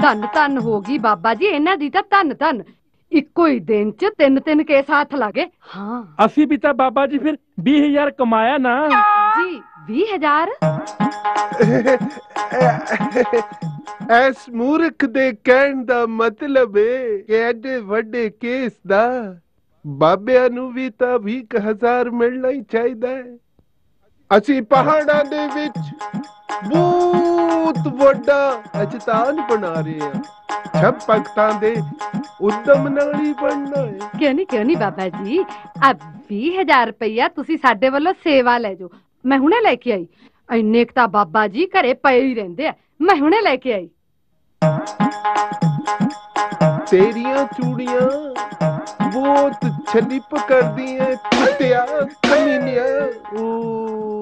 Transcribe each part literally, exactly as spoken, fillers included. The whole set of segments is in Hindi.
धन धन हो गई बाबा जी, इन्हां दी तां धन धन इक्को ही दिन च तीन तीन केस हाथ लागे। हां असी भी तां बाबा जी फिर बीस हजार कमाया ना जी। बीस हजार इस मूर्ख दे कहण दा मतलब है कि एडे वड्डे केस दा बाबियां नूं भी तां बीस हजार मिलना ही चाहिदा है। असी पहाड़ां दे विच बहुत वड्डा अचतान बना रहे हैं, सब भगतां दे उद्दम नाल ही बनना है। क्यों नहीं क्यों नहीं बाबा जी, अब बीस हजार रुपया तुसी साडे वल्लों सेवा ले जाओ, मैं हुणे लेके आई। इन्ने क तां बाबा जी घरे पए ही रहिंदे आ, मैं हुणे लेके आई। तेरियां चूड़ियां बहुत छली पकड़ दी है कुत्तिया कमीनिया।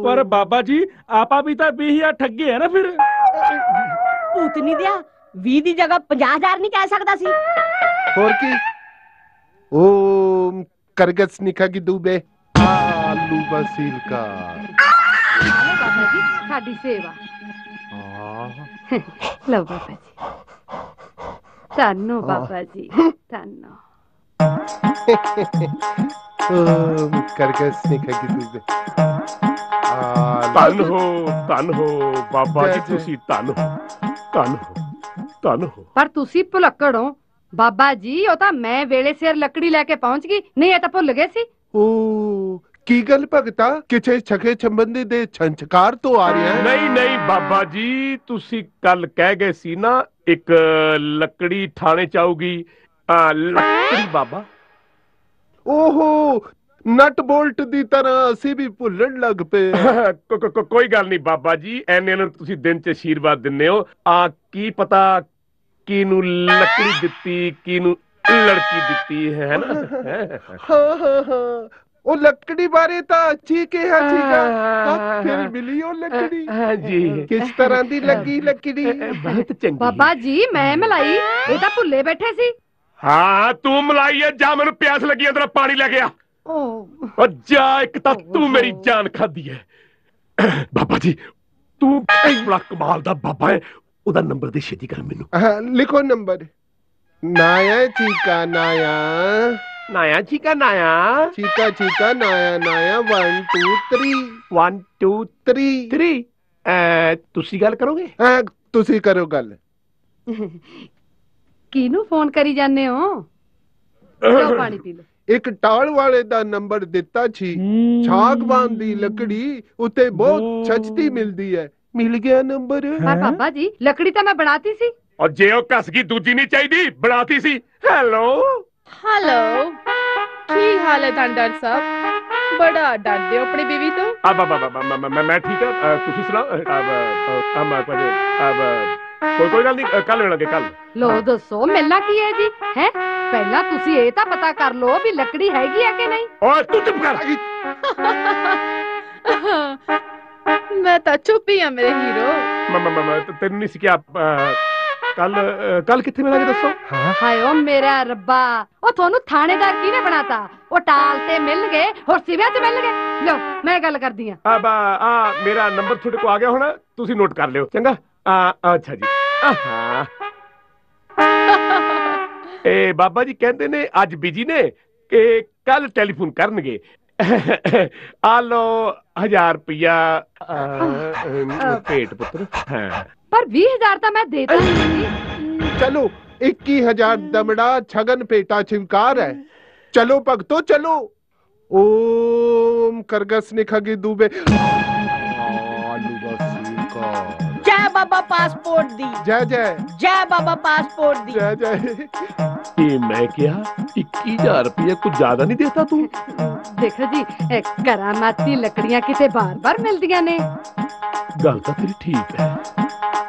पर बाबा जी आपा भी तां बीस हजार ठगे है ना फिर। उतनी दिया वी दी जगह पचास हजार नहीं कह सकता सी। और की ओम करगस निखा की डूबे आलू बसील का बाबा जी साडी सेवा। लो बाबा जी धन्नो बाबा जी धन्नो। ओम करगस निखा की डूबे धन हो धन हो बाबा जी, तुसी धन हो धन हो। पर तुसी भुलक्कड़ हो बाबा जी, ओ तां मैं वेले सिर लकड़ी लेके पहुंच गई, नहीं ये तां भुल गए सी। ओ की गल भगता, किसे छके छंबंदी दे छंचकार तो आ रहे हैं। नहीं नहीं बाबा जी, तुसी कल कह गए सी ना एक लकड़ी ठाणे चाहूगी। लकड़ी बाबा ओहो नट बोल्ट दी तरह असी भी भुल्लण लग पे। को, को, को, कोई गल नहीं बाबा जी, एने नूं तुसी दिन च आशीर्वाद दिंदे हो। आ की पता किनू लकड़ी दिती किनू लड़की दिती है ना। हां हां हां ओ लकड़ी बारे ता ठीक है ठीक है। हां फिर मिली ओ लकड़ी। हां जी किस तरह दी लगी लकड़ी? बहुत चंगी बाबा जी, मैं मलाई ए ता भुल्ले बैठे सी। हां तू मलाई है, जा मैनू प्यास लगी तेरा पानी ले गया। ओ जा एक ता तू मेरी जान खादी है। बाबा जी तू बड़ा कमाल दा बाबा है, उदा नंबर दे छेती कर मेनू। हां लिखो नंबर। नाया चीका नाया नाया चीका नाया चीका चीका नाया नाया one two three one two three three. ए तुसी गल करोगे? हां तुसी करो गल। किनू फोन करी जाने हो? लो पानी पी लो। एक टाल वाले दा नंबर दिता छी, छागवान दी लकड़ी उते बहुत सस्ती मिलदी है। मिल गया नंबर। पर पापा जी लकड़ी तो मैं बनाती सी। और जे ओ कसगी दूजी नहीं चाहिदी, बनाती सी। हेलो हेलो की हाल है डंडर साहब, बड़ा डरदे हो अपनी बीवी तो। अब अब अब मैं ठीक है, तुसी सुनाओ। अब हम अब कोई कोई गल नहीं, कल मिलांगे कल। लो दसो मिलना की है जी? हैं पहला तुसी ए ता पता कर लो भी लकड़ी हैगी है कि नहीं। और तू चुप कर। मैं तो चुप ही हूं मेरे हीरो। मम्मा मम्मा तेन नहीं सिक्या। कल कल किथे मिलांगे दसो। हाय ओ मेरा रब्बा, ओ थानू थानेदार किने बनाता? ओ टाल ते मिल गए और सिवे ते मिल गए। लो मैं गल करदी हां। अब आ मेरा नंबर थोड़े को आ गया होना, तुसी नोट कर लियो चंगा। अच्छा जी। आहा ए बाबा जी कहंदे ने आज बिजी ने के कल टेलीफोन करनगे। आलो हजार रुपया पेट पुत्र। हाँ। पर बीस हजार तो मैं देता। चलो इक्की हजार दमड़ा छगन पेटा छिमकार है। चलो भगतो चलो। ओम करगस निखगी दूबे जय बाबा पासपोर्ट दी जय जय जय बाबा पासपोर्ट दी जय जय। ये मैं क्या इक्कीस हजार रुपया कुछ ज्यादा नहीं देता तू? देखो जी करामाती लकड़ियां किसे बार बार मिलदियां ने। गल तो तेरी ठीक है।